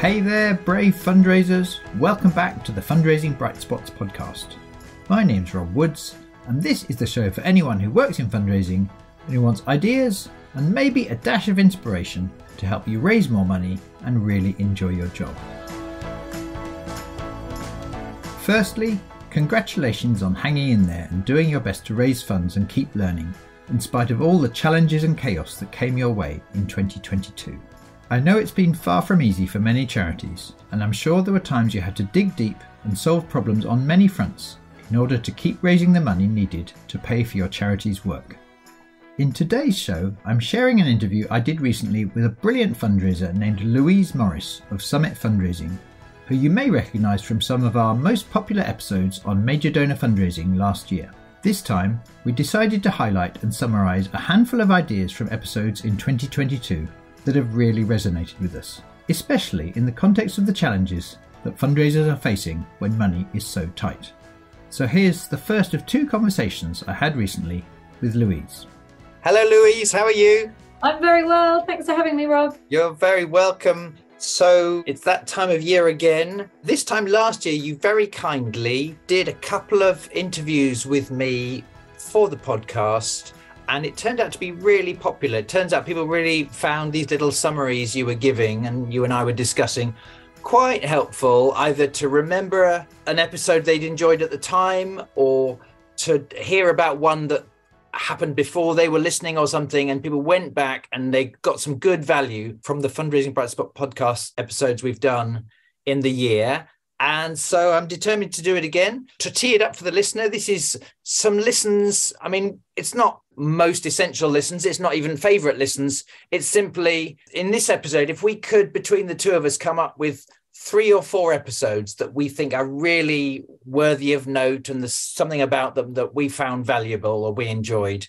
Hey there, brave fundraisers. Welcome back to the Fundraising Bright Spots podcast. My name's Rob Woods, and this is the show for anyone who works in fundraising and who wants ideas and maybe a dash of inspiration to help you raise more money and really enjoy your job. Firstly, congratulations on hanging in there and doing your best to raise funds and keep learning, in spite of all the challenges and chaos that came your way in 2022. I know it's been far from easy for many charities, and I'm sure there were times you had to dig deep and solve problems on many fronts in order to keep raising the money needed to pay for your charity's work. In today's show, I'm sharing an interview I did recently with a brilliant fundraiser named Louise Morris of Summit Fundraising, who you may recognise from some of our most popular episodes on major donor fundraising last year. This time, we decided to highlight and summarise a handful of ideas from episodes in 2022 that have really resonated with us, especially in the context of the challenges that fundraisers are facing when money is so tight. So here's the first of two conversations I had recently with Louise. Hello Louise, how are you? I'm very well, thanks for having me Rob. You're very welcome. So it's that time of year again. This time last year you very kindly did a couple of interviews with me for the podcast, and it turned out to be really popular. It turns out people really found these little summaries you were giving and you and I were discussing quite helpful, either to remember an episode they'd enjoyed at the time or to hear about one that happened before they were listening or something. And people went back and they got some good value from the Fundraising Bright Spot podcast episodes we've done in the year. And so I'm determined to do it again. To tee it up for the listener, this is some listens. I mean, it's not most essential listens. It's not even favourite listens. It's simply, in this episode, if we could, between the two of us, come up with 3 or 4 episodes that we think are really worthy of note and there's something about them that we found valuable or we enjoyed.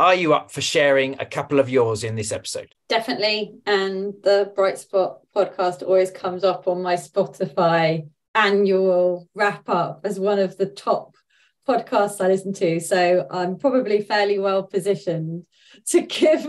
Are you up for sharing a couple of yours in this episode? Definitely. And the Bright Spot podcast always comes up on my Spotify annual wrap up as one of the top podcasts I listen to, so I'm probably fairly well positioned to give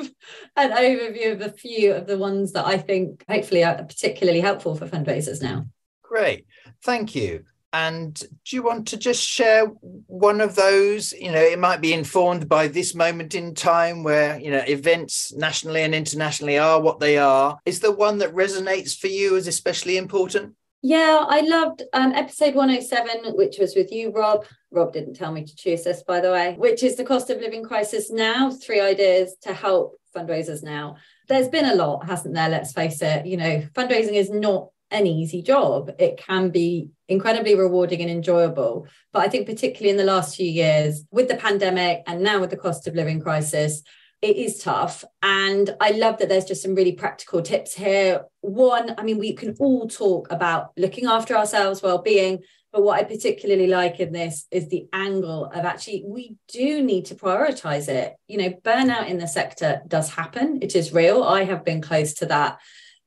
an overview of a few of the ones that I think hopefully are particularly helpful for fundraisers now. Great, thank you. And do you want to just share one of those? You know, it might be informed by this moment in time where, you know, events nationally and internationally are what they are. Is there one that resonates for you as especially important? Yeah, I loved episode 107, which was with you, Rob. Rob didn't tell me to choose this, by the way, which is the cost of living crisis now, 3 ideas to help fundraisers now. There's been a lot, hasn't there? Let's face it. You know, fundraising is not an easy job. It can be incredibly rewarding and enjoyable. But I think particularly in the last few years with the pandemic and now with the cost of living crisis, it is tough. And I love that there's just some really practical tips here. One, I mean, we can all talk about looking after ourselves, well-being, but what I particularly like in this is the angle of actually we do need to prioritise it. You know, burnout in the sector does happen. It is real. I have been close to that.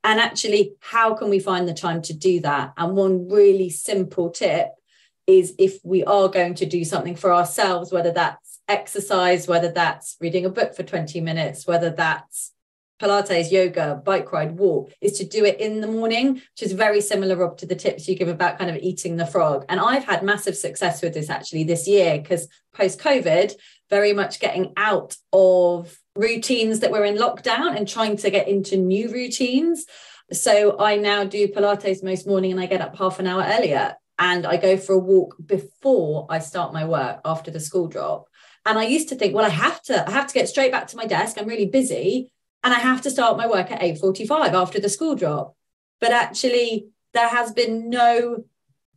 And actually, how can we find the time to do that? And one really simple tip is if we are going to do something for ourselves, whether that's exercise, whether that's reading a book for 20 minutes, whether that's Pilates, yoga, bike ride, walk, is to do it in the morning, which is very similar, Rob, to the tips you give about kind of eating the frog. And I've had massive success with this actually this year, because post-COVID, very much getting out of routines that were in lockdown and trying to get into new routines. So I now do Pilates most morning and I get up half an hour earlier. And I go for a walk before I start my work after the school drop. And I used to think, well, I have to get straight back to my desk. I'm really busy. And I have to start my work at 8:45 after the school drop. But actually, there has been no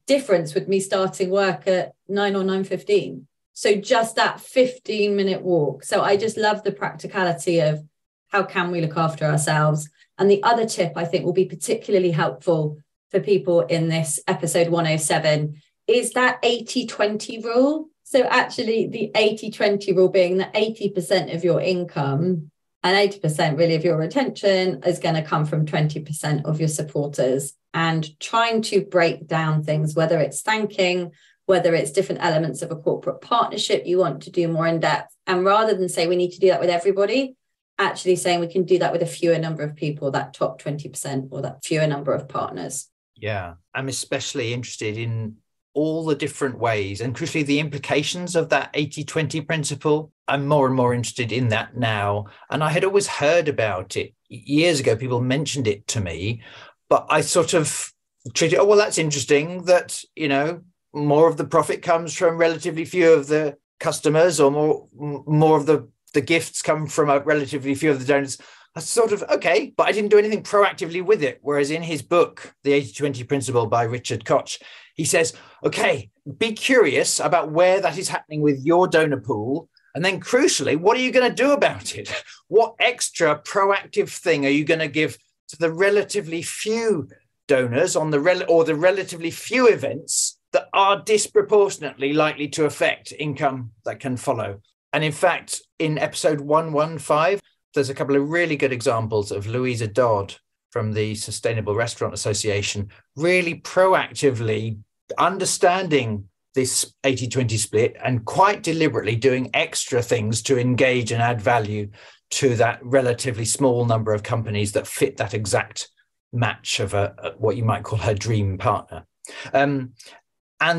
difference with me starting work at 9 or 9:15. So just that 15-minute walk. So I just love the practicality of how can we look after ourselves. And the other tip I think will be particularly helpful for people in this episode 107 is that 80-20 rule. So actually the 80-20 rule being that 80% of your income and 80% really of your attention is going to come from 20% of your supporters, and trying to break down things, whether it's thanking, whether it's different elements of a corporate partnership you want to do more in depth. And rather than say we need to do that with everybody, actually saying we can do that with a fewer number of people, that top 20% or that fewer number of partners. Yeah, I'm especially interested in all the different ways and crucially the implications of that 80-20 principle. I'm more and more interested in that now. And I had always heard about it years ago. People mentioned it to me, but I sort of treated it, oh, well, that's interesting that, you know, more of the profit comes from relatively few of the customers, or more of the gifts come from a relatively few of the donors. I sort of, okay, but I didn't do anything proactively with it. Whereas in his book, The 80-20 Principle by Richard Koch, he says, okay, be curious about where that is happening with your donor pool. And then crucially, what are you going to do about it? What extra proactive thing are you going to give to the relatively few donors on the or the relatively few events that are disproportionately likely to affect income that can follow? And in fact, in episode 115, there's a couple of really good examples of Louisa Dodd from the Sustainable Restaurant Association really proactively understanding this 80-20 split and quite deliberately doing extra things to engage and add value to that relatively small number of companies that fit that exact match of a what you might call her dream partner. And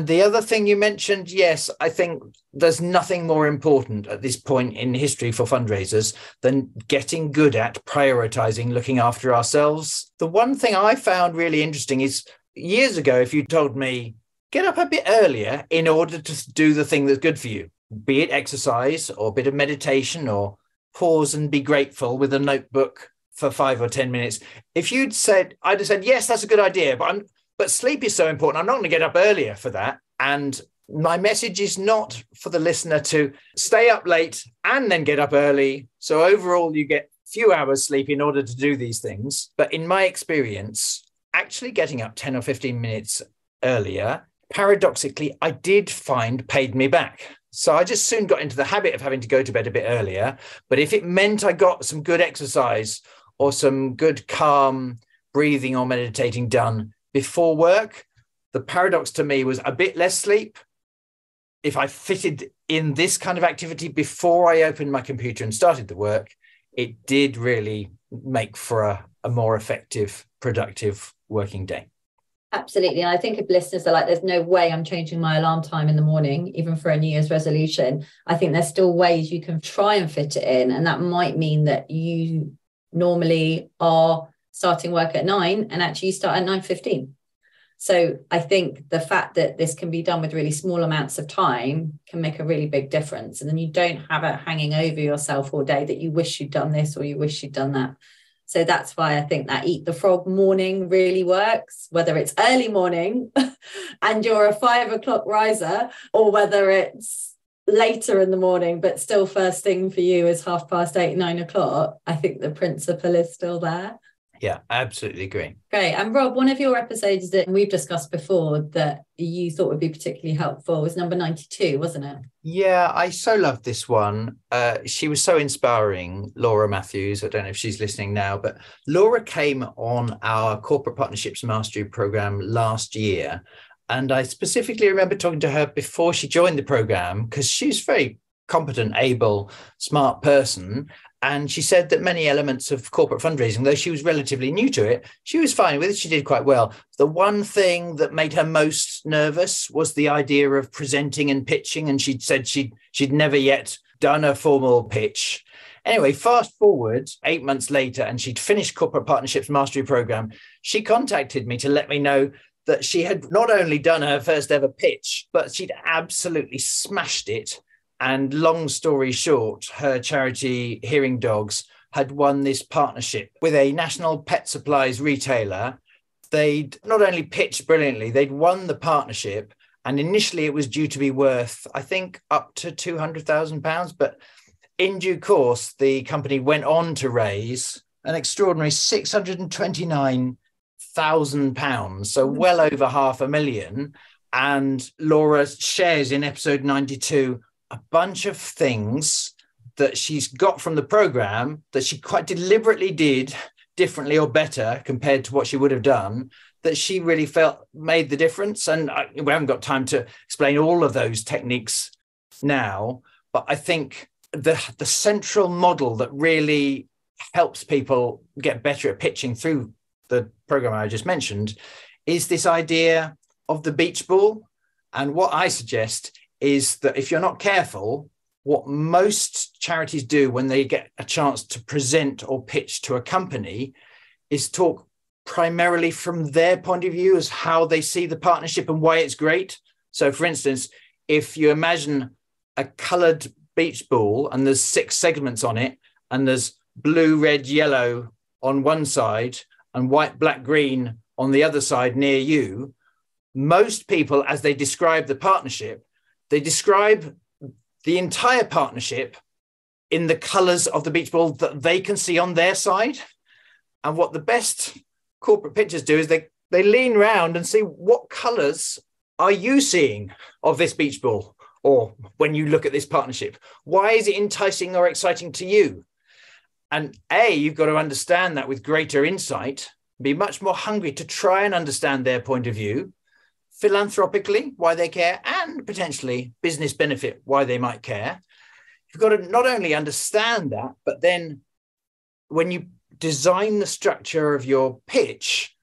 the other thing you mentioned, yes, I think there's nothing more important at this point in history for fundraisers than getting good at prioritizing, looking after ourselves. The one thing I found really interesting is years ago, if you told me, get up a bit earlier in order to do the thing that's good for you, be it exercise or a bit of meditation or pause and be grateful with a notebook for 5 or 10 minutes. If you'd said, I'd have said, yes, that's a good idea, But sleep is so important. I'm not going to get up earlier for that. And my message is not for the listener to stay up late and then get up early. So overall, you get few hours sleep in order to do these things. But in my experience, actually getting up 10 or 15 minutes earlier, paradoxically, I did find paid me back. So I just soon got into the habit of having to go to bed a bit earlier. But if it meant I got some good exercise or some good calm breathing or meditating done before work, the paradox to me was a bit less sleep. If I fitted in this kind of activity before I opened my computer and started the work, it did really make for a more effective, productive working day. Absolutely. And I think if listeners are like, there's no way I'm changing my alarm time in the morning, even for a New Year's resolution, I think there's still ways you can try and fit it in. And that might mean that you normally are starting work at 9 and actually you start at 9:15. So I think the fact that this can be done with really small amounts of time can make a really big difference. And then you don't have it hanging over yourself all day that you wish you'd done this or you wish you'd done that. So that's why I think that Eat the Frog morning really works, whether it's early morning and you're a 5 o'clock riser, or whether it's later in the morning, but still first thing for you is 8:30, 9 o'clock. I think the principle is still there. Yeah, I absolutely agree. Great. And Rob, one of your episodes that we've discussed before that you thought would be particularly helpful was number 92, wasn't it? Yeah, I so loved this one. She was so inspiring, Laura Matthews. I don't know if she's listening now, but Laura came on our Corporate Partnerships Mastery Programme last year. And I specifically remember talking to her before she joined the programme because she's very competent, able, smart person. And she said that many elements of corporate fundraising, though she was relatively new to it, she was fine with it. She did quite well. The one thing that made her most nervous was the idea of presenting and pitching. And she said she'd never yet done a formal pitch. Anyway, fast forward 8 months later, and she'd finished Corporate Partnerships Mastery Programme. She contacted me to let me know that she had not only done her first ever pitch, but she'd absolutely smashed it. And long story short, her charity, Hearing Dogs, had won this partnership with a national pet supplies retailer. They'd not only pitched brilliantly, they'd won the partnership. And initially it was due to be worth, I think, up to £200,000. But in due course, the company went on to raise an extraordinary £629,000. So well over $500,000. And Laura shares in episode 92 a bunch of things that she's got from the program that she quite deliberately did differently or better compared to what she would have done, that she really felt made the difference. And we haven't got time to explain all of those techniques now, but I think the central model that really helps people get better at pitching through the program I just mentioned is this idea of the beach ball. And what I suggest is that if you're not careful, what most charities do when they get a chance to present or pitch to a company is talk primarily from their point of view as how they see the partnership and why it's great. So for instance, if you imagine a coloured beach ball and there's 6 segments on it and there's blue, red, yellow on one side and white, black, green on the other side near you, most people, as they describe the partnership, they describe the entire partnership in the colours of the beach ball that they can see on their side. And what the best corporate pitchers do is they lean round and see what colours are you seeing of this beach ball, or when you look at this partnership, why is it enticing or exciting to you? And A, you've got to understand that with greater insight, be much more hungry to try and understand their point of view, philanthropically, why they care, and potentially business benefit, why they might care. You've got to not only understand that, but then when you design the structure of your pitch,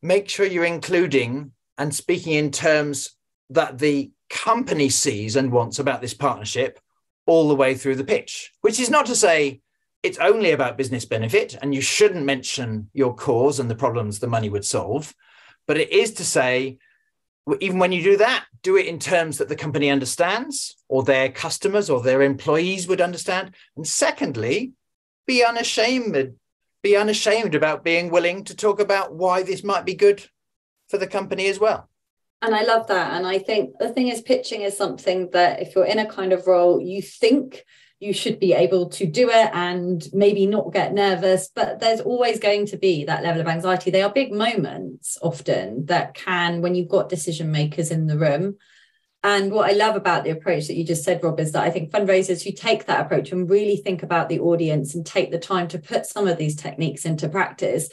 make sure you're including and speaking in terms that the company sees and wants about this partnership all the way through the pitch, which is not to say it's only about business benefit and you shouldn't mention your cause and the problems the money would solve, but it is to say, even when you do that, do it in terms that the company understands or their customers or their employees would understand. And secondly, be unashamed about being willing to talk about why this might be good for the company as well. And I love that. And I think the thing is, pitching is something that if you're in a kind of role, you think you should be able to do it and maybe not get nervous, but there's always going to be that level of anxiety. They are big moments often that can, when you've got decision makers in the room. And what I love about the approach that you just said, Rob, is that I think fundraisers who take that approach and really think about the audience and take the time to put some of these techniques into practice,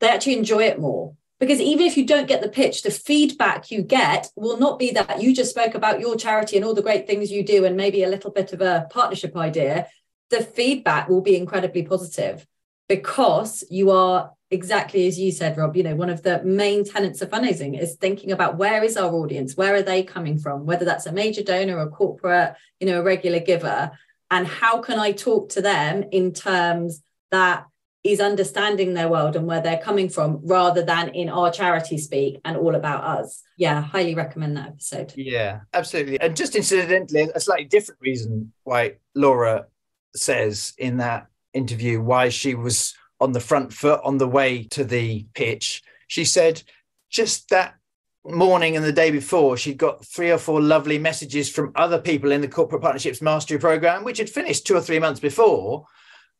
they actually enjoy it more. Because even if you don't get the pitch, the feedback you get will not be that you just spoke about your charity and all the great things you do and maybe a little bit of a partnership idea. The feedback will be incredibly positive because you are, exactly as you said, Rob, you know, one of the main tenets of fundraising is thinking about where is our audience? Where are they coming from? Whether that's a major donor, a corporate, you know, a regular giver, and how can I talk to them in terms that is understanding their world and where they're coming from rather than in our charity speak and all about us. Yeah, highly recommend that episode. Yeah, absolutely. And just incidentally, a slightly different reason why Laura says in that interview why she was on the front foot on the way to the pitch. She said just that morning and the day before, she'd got 3 or 4 lovely messages from other people in the Corporate Partnerships Mastery Programme, which had finished 2 or 3 months before.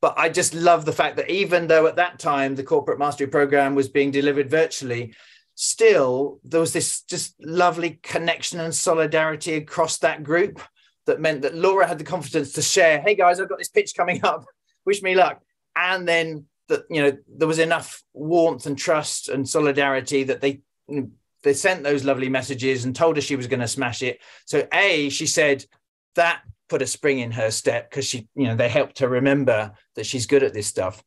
But I just love the fact that even though at that time the Corporate Mastery Programme was being delivered virtually, still there was this just lovely connection and solidarity across that group that meant that Laura had the confidence to share, hey guys, I've got this pitch coming up, wish me luck. And then that, you know, there was enough warmth and trust and solidarity that they sent those lovely messages and told her she was going to smash it. So A, she said that put a spring in her step because she, you know, they helped her remember that she's good at this stuff.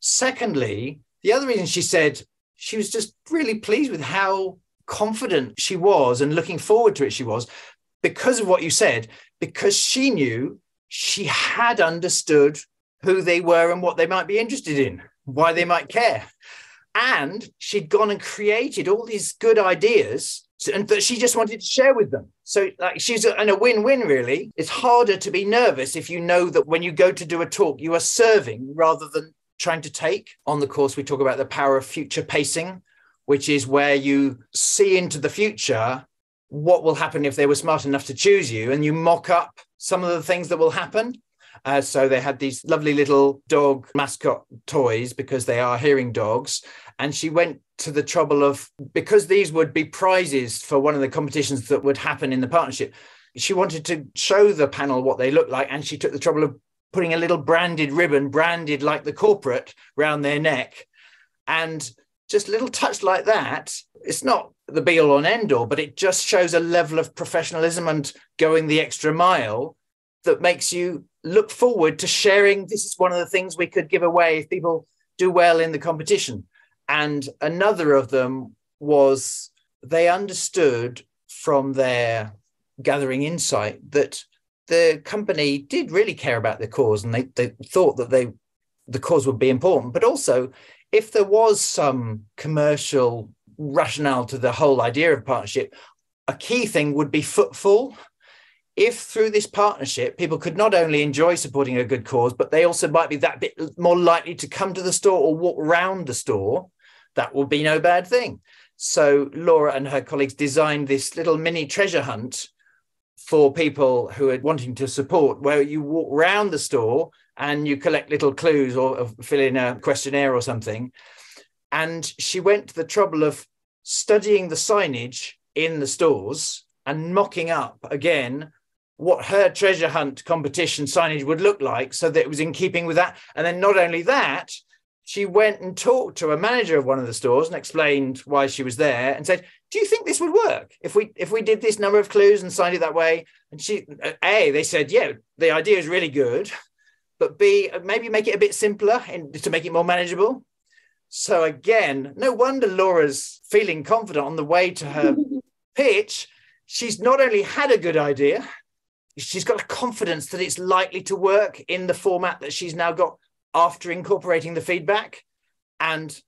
Secondly, the other reason she said she was just really pleased with how confident she was and looking forward to it she was because of what you said, because she knew she had understood who they were and what they might be interested in, why they might care. And she'd gone and created all these good ideas and that she just wanted to share with them. So like she's in a win-win, really. It's harder to be nervous if you know that when you go to do a talk, you are serving rather than trying to take. On the course, we talk about the power of future pacing, which is where you see into the future what will happen if they were smart enough to choose you, and you mock up some of the things that will happen. So they had these lovely little dog mascot toys because they are hearing dogs. And she went to the trouble of, because these would be prizes for one of the competitions that would happen in the partnership, she wanted to show the panel what they looked like. And she took the trouble of putting a little branded ribbon, branded like the corporate, round their neck. And just a little touch like that, it's not the be all and end all, but it just shows a level of professionalism and going the extra mile that makes you look forward to sharing. This is one of the things we could give away if people do well in the competition. And another of them was they understood from their gathering insight that the company did really care about the cause, and they thought that the cause would be important. But also, if there was some commercial rationale to the whole idea of partnership, a key thing would be footfall. If through this partnership, people could not only enjoy supporting a good cause, but they also might be that bit more likely to come to the store or walk round the store, that would be no bad thing. So Laura and her colleagues designed this little mini treasure hunt for people who are wanting to support, where you walk round the store and you collect little clues or fill in a questionnaire or something. And she went to the trouble of studying the signage in the stores and mocking up again what her treasure hunt competition signage would look like, so that it was in keeping with that. And then not only that, she went and talked to a manager of one of the stores and explained why she was there and said, do you think this would work if we did this number of clues and signed it that way? And they said, yeah, the idea is really good, but B, maybe make it a bit simpler and to make it more manageable. So again, no wonder Laura's feeling confident on the way to her pitch. She's not only had a good idea, she's got a confidence that it's likely to work in the format that she's now got after incorporating the feedback. And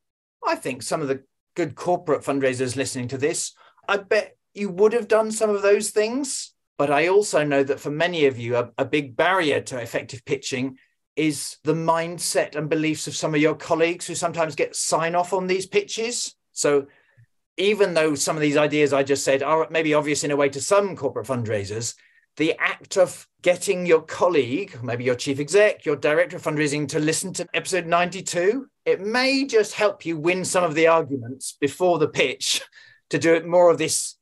I think some of the good corporate fundraisers listening to this, I bet you would have done some of those things. But I also know that for many of you, a big barrier to effective pitching is the mindset and beliefs of some of your colleagues who sometimes get sign-off on these pitches. So even though some of these ideas I just said are maybe obvious in a way to some corporate fundraisers, the act of getting your colleague, maybe your chief exec, your director of fundraising, to listen to episode 92, it may just help you win some of the arguments before the pitch to do it more of this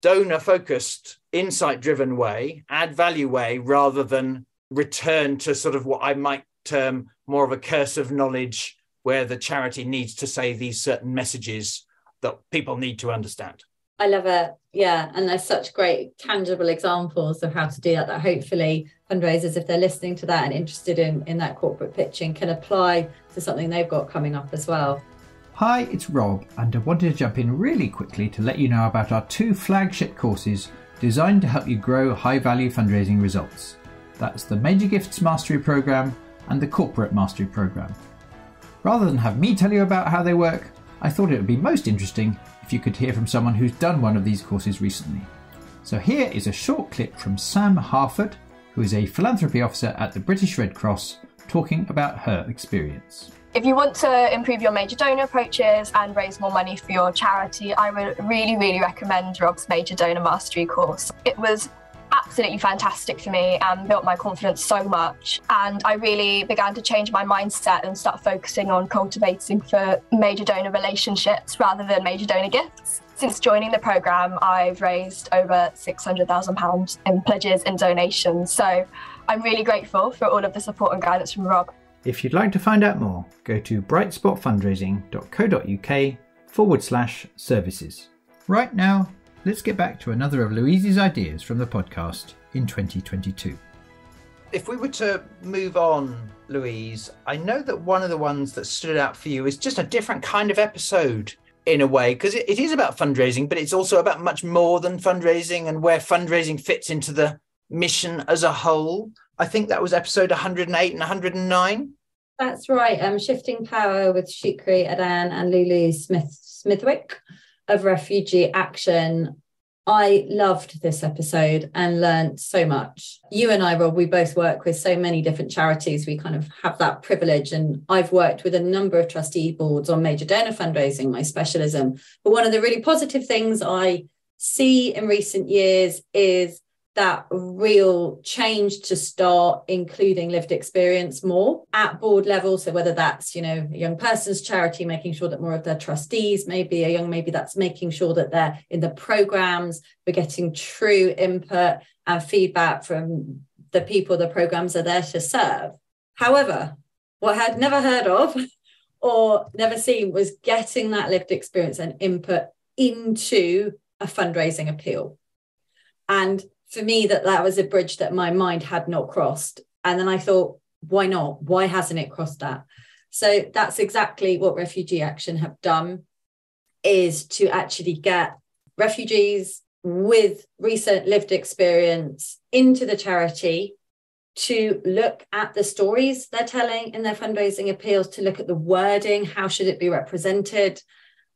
donor-focused, insight-driven way, add value way, rather than return to sort of what I might term more of a curse of knowledge, where the charity needs to say these certain messages that people need to understand. I love it. Yeah. And there's such great tangible examples of how to do that hopefully fundraisers, if they're listening to that and interested in that corporate pitching, can apply to something they've got coming up as well. Hi, it's Rob, and I wanted to jump in really quickly to let you know about our two flagship courses designed to help you grow high-value fundraising results. That's the Major Gifts Mastery Programme and the Corporate Mastery Programme. Rather than have me tell you about how they work, I thought it would be most interesting if you could hear from someone who's done one of these courses recently. So here is a short clip from Sam Harford, who is a philanthropy officer at the British Red Cross, talking about her experience. If you want to improve your major donor approaches and raise more money for your charity, I would really recommend Rob's Major Donor Mastery course. It was absolutely fantastic for me and built my confidence so much, and I really began to change my mindset and start focusing on cultivating for major donor relationships rather than major donor gifts. Since joining the programme, I've raised over £600,000 in pledges and donations, so I'm really grateful for all of the support and guidance from Rob. If you'd like to find out more, go to brightspotfundraising.co.uk/services. Right now, let's get back to another of Louise's ideas from the podcast in 2022. If we were to move on, Louise, I know that one of the ones that stood out for you is just a different kind of episode in a way, because it is about fundraising, but it's also about much more than fundraising and where fundraising fits into the mission as a whole. I think that was episode 108 and 109. That's right. Shifting Power with Shukri Adan and Lulu Smith-Smithwick of Refugee Action. I loved this episode and learned so much. You and I, Rob, we both work with so many different charities. We kind of have that privilege. And I've worked with a number of trustee boards on major donor fundraising, my specialism. But one of the really positive things I see in recent years is that real change to start including lived experience more at board level. So whether that's, a young person's charity, making sure that more of their trustees, maybe that's making sure that they're in the programs, we're getting true input and feedback from the people the programs are there to serve. However, what I'd never heard of or never seen was getting that lived experience and input into a fundraising appeal. And for me, that was a bridge that my mind had not crossed. And then I thought, why not? Why hasn't it crossed that? So that's exactly what Refugee Action have done, is to actually get refugees with recent lived experience into the charity to look at the stories they're telling in their fundraising appeals, to look at the wording, how should it be represented?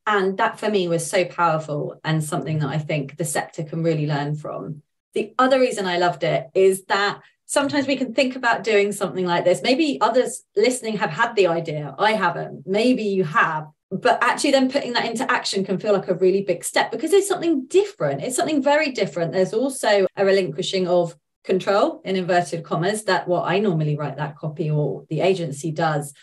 And that for me was so powerful and something that I think the sector can really learn from. The other reason I loved it is that sometimes we can think about doing something like this. Maybe others listening have had the idea. I haven't. Maybe you have. But actually then putting that into action can feel like a really big step because it's something different. It's something very different. There's also a relinquishing of control, in inverted commas, that what I normally write that copy or the agency does.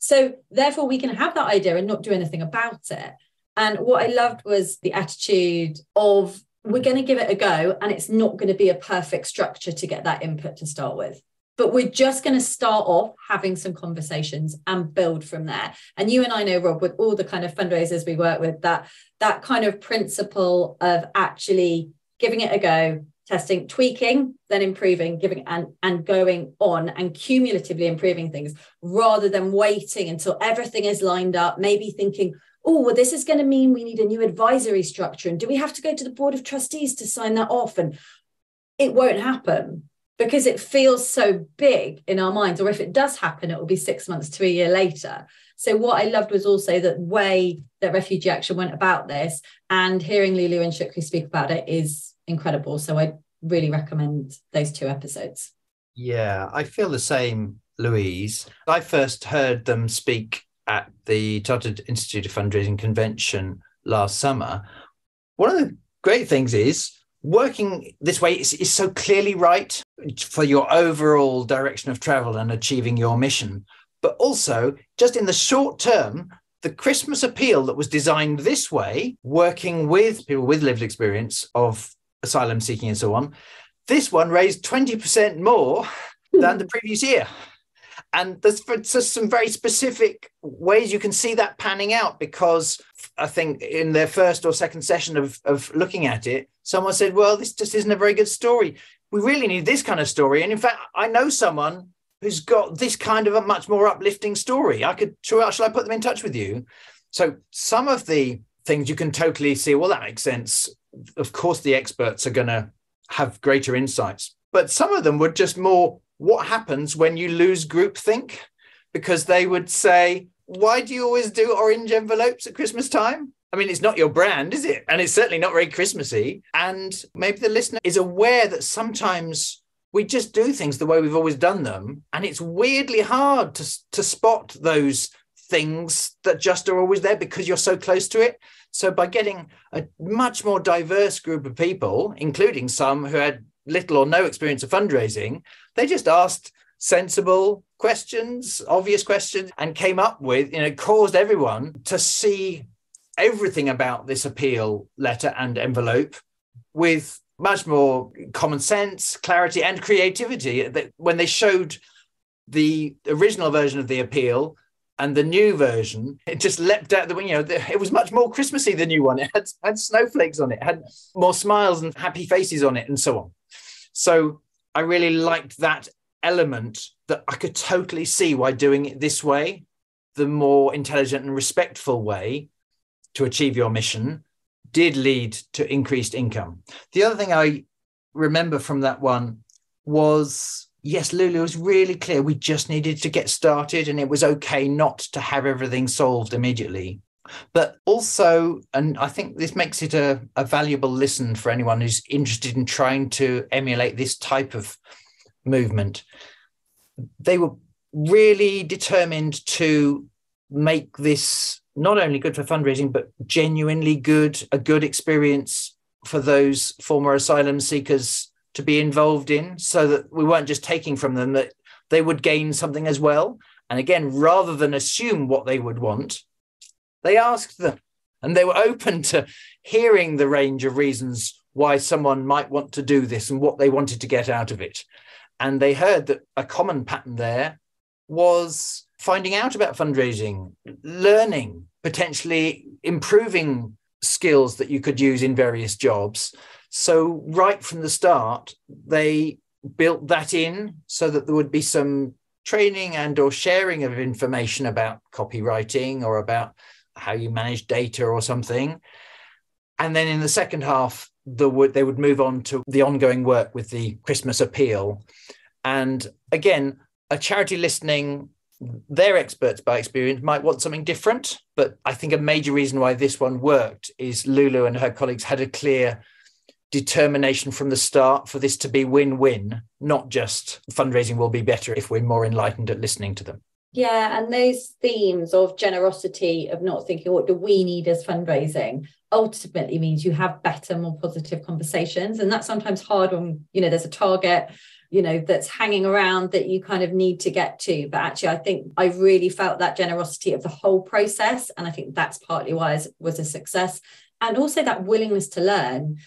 So therefore we can have that idea and not do anything about it. And what I loved was the attitude of, we're going to give it a go, and it's not going to be a perfect structure to get that input to start with. But we're just going to start off having some conversations and build from there. And you and I know, Rob, with all the kind of fundraisers we work with, that kind of principle of actually giving it a go, testing, tweaking, then improving, giving and going on and cumulatively improving things, rather than waiting until everything is lined up, maybe thinking, oh, well, this is going to mean we need a new advisory structure. And do we have to go to the board of trustees to sign that off? And it won't happen because it feels so big in our minds. Or if it does happen, it will be 6 months to a year later. So what I loved was also the way that Refugee Action went about this, and hearing Lulu and Shukri speak about it is incredible. So I really recommend those two episodes. Yeah, I feel the same, Louise. I first heard them speak at the Tartar Institute of Fundraising convention last summer. One of the great things is working this way is so clearly right for your overall direction of travel and achieving your mission. But also, just in the short term, the Christmas appeal that was designed this way, working with people with lived experience of asylum seeking and so on, this one raised 20% more than the previous year. And there's some very specific ways you can see that panning out, because I think in their first or second session of looking at it, someone said, well, this just isn't a very good story. We really need this kind of story. And in fact, I know someone who's got this kind of a much more uplifting story. Shall I put them in touch with you? So some of the things you can totally see, well, that makes sense. Of course, the experts are going to have greater insights. But some of them were just more, what happens when you lose groupthink? Because they would say, why do you always do orange envelopes at Christmas time? I mean, it's not your brand, is it? And it's certainly not very Christmassy. And maybe the listener is aware that sometimes we just do things the way we've always done them. And it's weirdly hard to spot those things that just are always there because you're so close to it. So by getting a much more diverse group of people, including some who had little or no experience of fundraising, they just asked sensible questions, obvious questions, and came up with, caused everyone to see everything about this appeal letter and envelope with much more common sense, clarity, and creativity. That when they showed the original version of the appeal and the new version, it just leapt out the window. It was much more Christmassy, the new one. It had snowflakes on it, had more smiles and happy faces on it, and so on. So I really liked that element, that I could totally see why doing it this way, the more intelligent and respectful way to achieve your mission, did lead to increased income. The other thing I remember from that one was, yes, Lulu was really clear. We just needed to get started, and it was okay not to have everything solved immediately. But also, and I think this makes it a valuable listen for anyone who's interested in trying to emulate this type of movement, they were really determined to make this not only good for fundraising, but genuinely a good experience for those former asylum seekers to be involved in, so that we weren't just taking from them, that they would gain something as well. And again, rather than assume what they would want, they asked them, and they were open to hearing the range of reasons why someone might want to do this and what they wanted to get out of it. And they heard that a common pattern there was finding out about fundraising, learning, potentially improving skills that you could use in various jobs. So right from the start, they built that in so that there would be some training and or sharing of information about copywriting or about how you manage data or something. And then in the second half, they would move on to the ongoing work with the Christmas appeal. And again, a charity listening, their experts by experience might want something different. But I think a major reason why this one worked is Lulu and her colleagues had a clear determination from the start for this to be win-win, not just fundraising will be better if we're more enlightened at listening to them. Yeah, and those themes of generosity, of not thinking what do we need as fundraising, ultimately means you have better, more positive conversations. And that's sometimes hard when, there's a target, that's hanging around that you kind of need to get to. But actually, I think I really felt that generosity of the whole process. And I think that's partly why it was a success. And also that willingness to learn.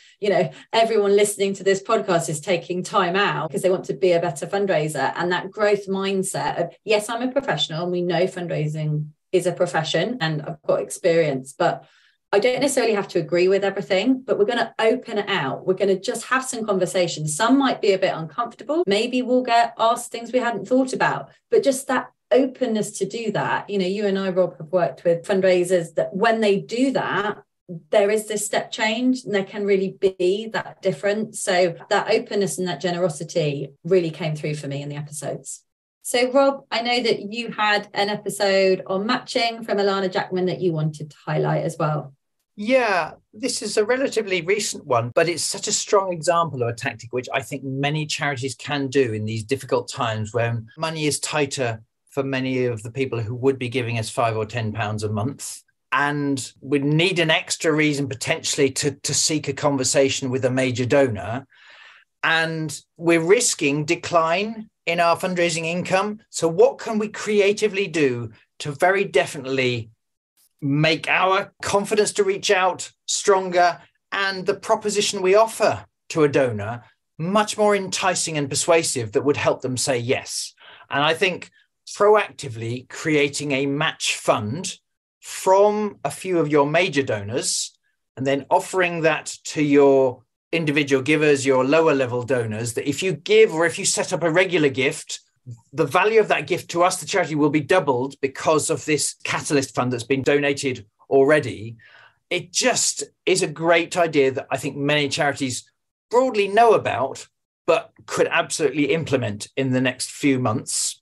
Everyone listening to this podcast is taking time out because they want to be a better fundraiser. And that growth mindset of, yes, I'm a professional and we know fundraising is a profession and I've got experience, but I don't necessarily have to agree with everything, but we're going to open it out. We're going to just have some conversations. Some might be a bit uncomfortable. Maybe we'll get asked things we hadn't thought about, but just that openness to do that. You and I, Rob, have worked with fundraisers that when they do that, there is this step change and there can really be that difference. So that openness and that generosity really came through for me in the episodes. So Rob, I know that you had an episode on matching from Ilana Jackman that you wanted to highlight as well. Yeah, this is a relatively recent one, but it's such a strong example of a tactic which I think many charities can do in these difficult times when money is tighter for many of the people who would be giving us £5 or £10 a month. And we need an extra reason potentially to seek a conversation with a major donor. And we're risking decline in our fundraising income. So what can we creatively do to very definitely make our confidence to reach out stronger and the proposition we offer to a donor much more enticing and persuasive that would help them say yes? And I think proactively creating a match fund from a few of your major donors and then offering that to your individual givers, your lower level donors, that if you give or if you set up a regular gift, the value of that gift to us, the charity, will be doubled because of this catalyst fund that's been donated already. It just is a great idea that I think many charities broadly know about, but could absolutely implement in the next few months.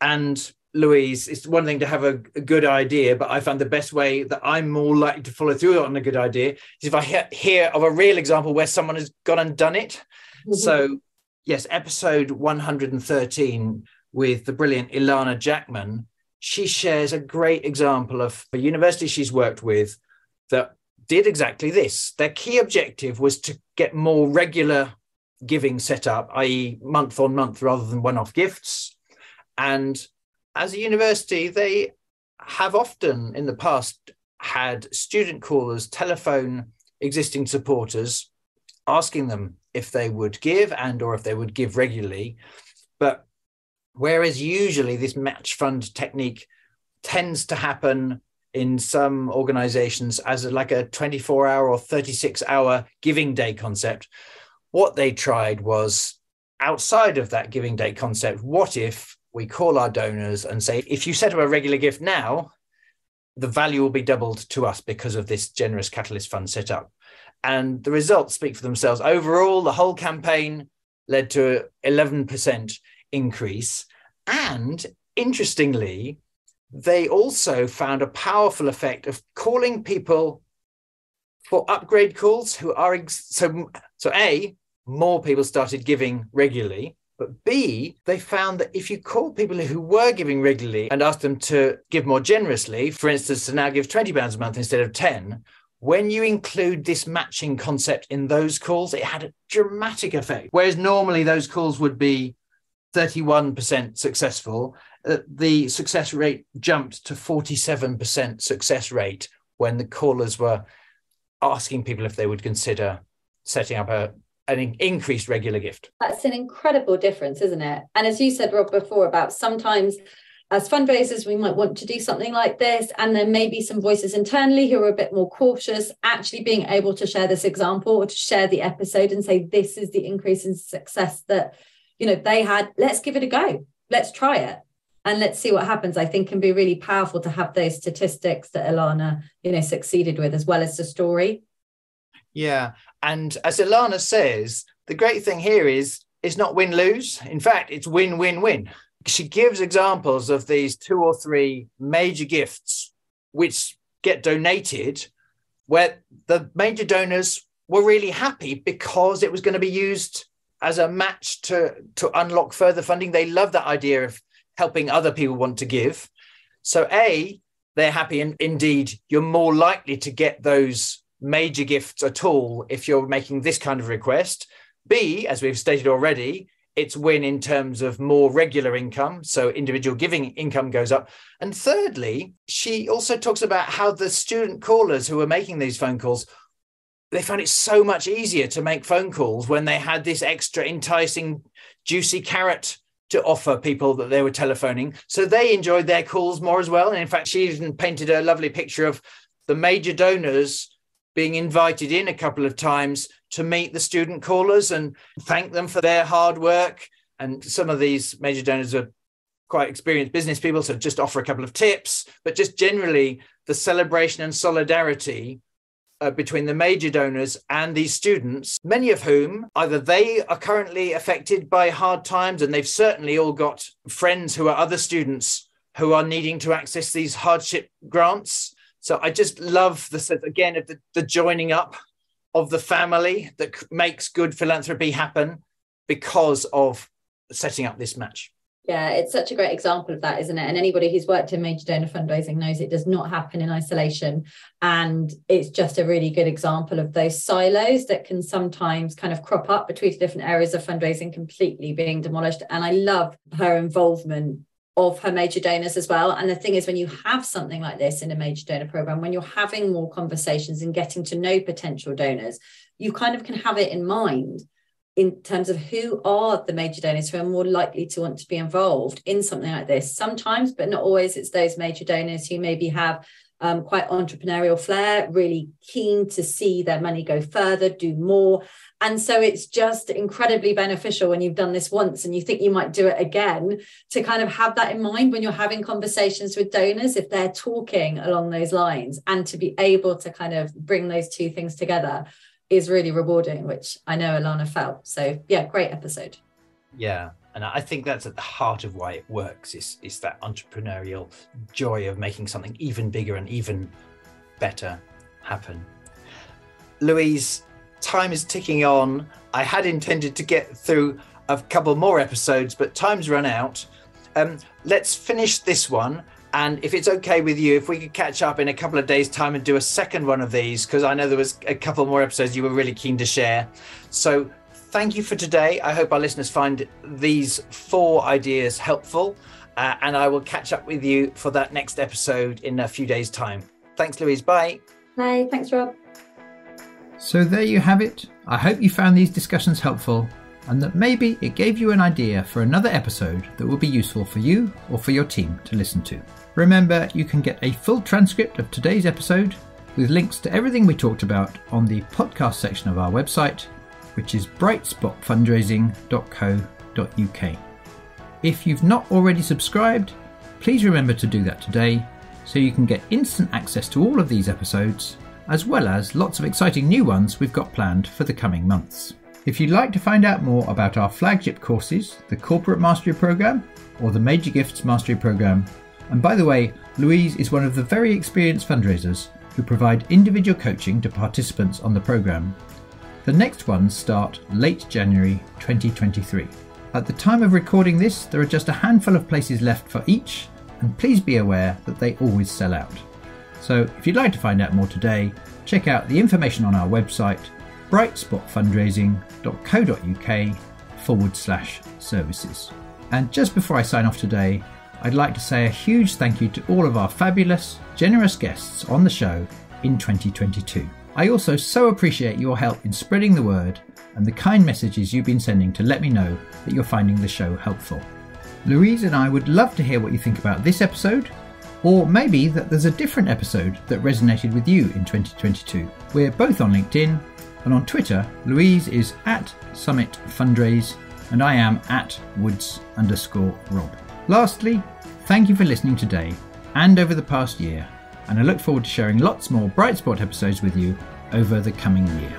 And Louise, it's one thing to have a good idea, but I found the best way that I'm more likely to follow through on a good idea is if I hear of a real example where someone has gone and done it. Mm-hmm. So, yes, episode 113 with the brilliant Ilana Jackman, she shares a great example of a university she's worked with that did exactly this. Their key objective was to get more regular giving set up, i.e. month on month rather than one-off gifts. And as a university, they have often in the past had student callers telephone existing supporters asking them if they would give and or if they would give regularly. But whereas usually this match fund technique tends to happen in some organizations as like a 24-hour or 36-hour giving day concept, what they tried was outside of that giving day concept, what if we call our donors and say, if you set up a regular gift now, the value will be doubled to us because of this generous catalyst fund set up. And the results speak for themselves. Overall, the whole campaign led to an 11% increase. And interestingly, they also found a powerful effect of calling people for upgrade calls who are so A, more people started giving regularly. But B, they found that if you call people who were giving regularly and asked them to give more generously, for instance, to now give £20 a month instead of 10, when you include this matching concept in those calls, it had a dramatic effect. Whereas normally those calls would be 31% successful, the success rate jumped to 47% success rate when the callers were asking people if they would consider setting up an increased regular gift. That's an incredible difference, isn't it? And as you said, Rob, before about sometimes as fundraisers, we might want to do something like this. And there may be some voices internally who are a bit more cautious, actually being able to share this example or to share the episode and say, this is the increase in success that, you know, they had. Let's give it a go. Let's try it. And let's see what happens. I think can be really powerful to have those statistics that Ilana, you know, succeeded with, as well as the story. Yeah. And as Ilana says, the great thing here is it's not win-lose. In fact, it's win-win-win. She gives examples of these 2 or 3 major gifts which get donated, where the major donors were really happy because it was going to be used as a match to unlock further funding. They love that idea of helping other people want to give. So A, they're happy, and indeed you're more likely to get those major gifts at all if you're making this kind of request. B, as we've stated already, it's win in terms of more regular income, so individual giving income goes up. And thirdly, she also talks about how the student callers who were making these phone calls, they found it so much easier to make phone calls when they had this extra enticing juicy carrot to offer people that they were telephoning. So they enjoyed their calls more as well. And in fact, she even painted a lovely picture of the major donors being invited in a couple of times to meet the student callers and thank them for their hard work. And some of these major donors are quite experienced business people, so just offer a couple of tips. But just generally, the celebration and solidarity between the major donors and these students, many of whom either they are currently affected by hard times, and they've certainly all got friends who are other students who are needing to access these hardship grants. So I just love the sense, again, of the joining up of the family that makes good philanthropy happen because of setting up this match. Yeah, it's such a great example of that, isn't it? And anybody who's worked in major donor fundraising knows it does not happen in isolation. And it's just a really good example of those silos that can sometimes kind of crop up between different areas of fundraising completely being demolished. And I love her involvement of her major donors as well. And the thing is, when you have something like this in a major donor program, when you're having more conversations and getting to know potential donors, you kind of can have it in mind in terms of who are the major donors who are more likely to want to be involved in something like this. Sometimes, but not always, it's those major donors who maybe have quite entrepreneurial flair, really keen to see their money go further, do more. And so it's just incredibly beneficial when you've done this once and you think you might do it again, to kind of have that in mind when you're having conversations with donors, if they're talking along those lines, and to be able to kind of bring those two things together is really rewarding, which I know Ilana felt. So yeah, great episode. Yeah, and I think that's at the heart of why it works, is that entrepreneurial joy of making something even bigger and even better happen. Louise, time is ticking on. I had intended to get through a couple more episodes, but time's run out. Let's finish this one. And if it's okay with you, if we could catch up in a couple of days' time and do a second one of these, because I know there was a couple more episodes you were really keen to share. So thank you for today. I hope our listeners find these 4 ideas helpful. And I will catch up with you for that next episode in a few days' time. Thanks, Louise. Bye. Bye. Thanks, Rob. So there you have it. I hope you found these discussions helpful, and that maybe it gave you an idea for another episode that will be useful for you or for your team to listen to. Remember, you can get a full transcript of today's episode with links to everything we talked about on the podcast section of our website, which is brightspotfundraising.co.uk. If you've not already subscribed, please remember to do that today so you can get instant access to all of these episodes, as well as lots of exciting new ones we've got planned for the coming months. If you'd like to find out more about our flagship courses, the Corporate Mastery Programme or the Major Gifts Mastery Programme, and by the way, Louise is one of the very experienced fundraisers who provide individual coaching to participants on the programme, the next ones start late January 2023. At the time of recording this, there are just a handful of places left for each, and please be aware that they always sell out. So if you'd like to find out more today, check out the information on our website, brightspotfundraising.co.uk/services. And just before I sign off today, I'd like to say a huge thank you to all of our fabulous, generous guests on the show in 2022. I also so appreciate your help in spreading the word and the kind messages you've been sending to let me know that you're finding the show helpful. Louise and I would love to hear what you think about this episode, or maybe that there's a different episode that resonated with you in 2022. We're both on LinkedIn and on Twitter. Louise is at Summit Fundraise and I am at Woods_Rob. Lastly, thank you for listening today and over the past year, and I look forward to sharing lots more Bright Spot episodes with you over the coming year.